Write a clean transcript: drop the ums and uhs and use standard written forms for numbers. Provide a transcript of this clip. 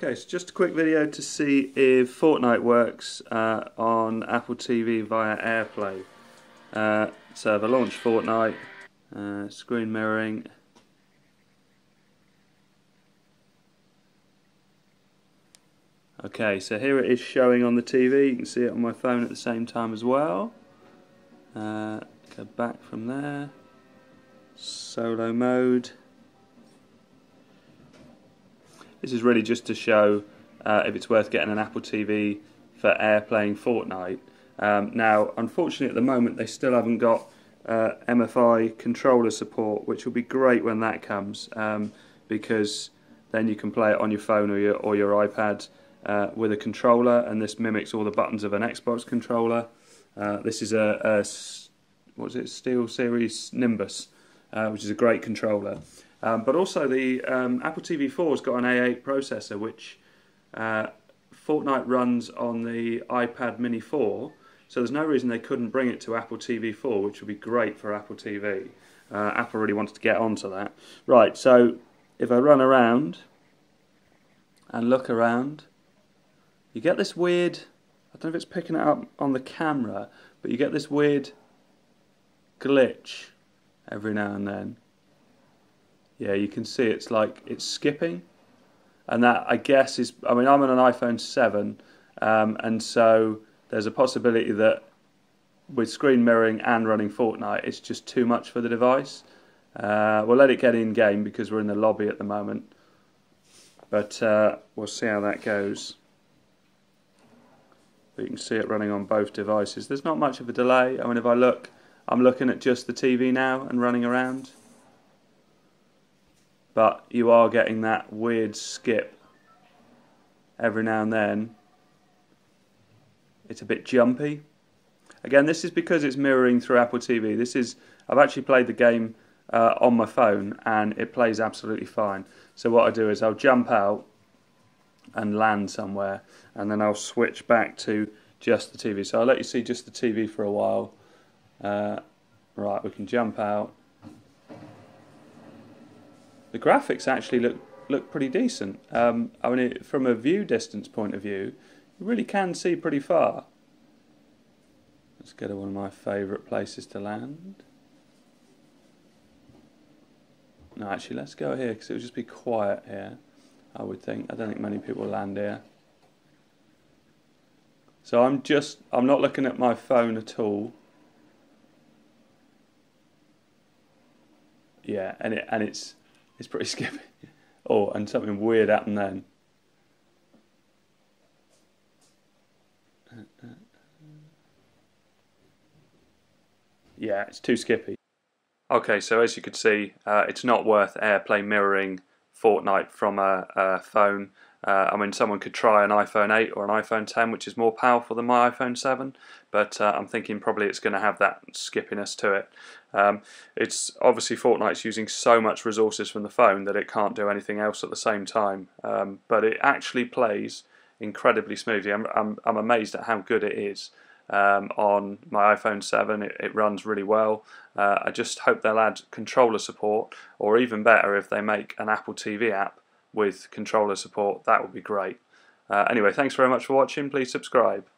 Okay, so just a quick video to see if Fortnite works on Apple TV via AirPlay. So I've launched Fortnite, screen mirroring. Okay, so here it is showing on the TV. You can see it on my phone at the same time as well. Go back from there. Solo mode. This is really just to show if it's worth getting an Apple TV for AirPlaying Fortnite. Now, unfortunately at the moment they still haven't got MFI controller support, which will be great when that comes, because then you can play it on your phone or your iPad with a controller, and this mimics all the buttons of an Xbox controller. This is a SteelSeries Nimbus, which is a great controller. But also the Apple TV 4's got an A8 processor, which Fortnite runs on the iPad Mini 4, so there's no reason they couldn't bring it to Apple TV 4, which would be great for Apple TV. Apple really wanted to get onto that. Right, so if I run around and look around, you get this weird, I don't know if it's picking it up on the camera, but you get this weird glitch every now and then. Yeah, you can see it's like it's skipping, and that I guess is, I mean, I'm on an iPhone 7, and so there's a possibility that with screen mirroring and running Fortnite it's just too much for the device. We'll let it get in game because we're in the lobby at the moment, but we'll see how that goes. But you can see it running on both devices. There's not much of a delay. I mean, if I look, I'm looking at just the TV now and running around. But you are getting that weird skip every now and then. It's a bit jumpy. Again, this is because it's mirroring through Apple TV. This is, I've actually played the game on my phone and it plays absolutely fine. So what I do is I'll jump out and land somewhere, and then I'll switch back to just the TV. So I'll let you see just the TV for a while. Right, we can jump out. The graphics actually look pretty decent. I mean, from a view distance point of view, you really can see pretty far. Let's go to one of my favourite places to land. No, actually, let's go here because it would just be quiet here, I would think. I don't think many people land here. So I'm not looking at my phone at all. Yeah, and it's pretty skippy. Oh, and something weird happened then. Yeah, it's too skippy. Okay, so as you can see, it's not worth AirPlay mirroring Fortnite from a phone. I mean, someone could try an iPhone 8 or an iPhone 10, which is more powerful than my iPhone 7, but I'm thinking probably it's going to have that skippiness to it. It's obviously Fortnite's using so much resources from the phone that it can't do anything else at the same time, but it actually plays incredibly smoothly. I'm amazed at how good it is. On my iPhone 7 it runs really well. I just hope they'll add controller support, or even better if they make an Apple TV app with controller support. That would be great. Anyway, thanks very much for watching. Please subscribe.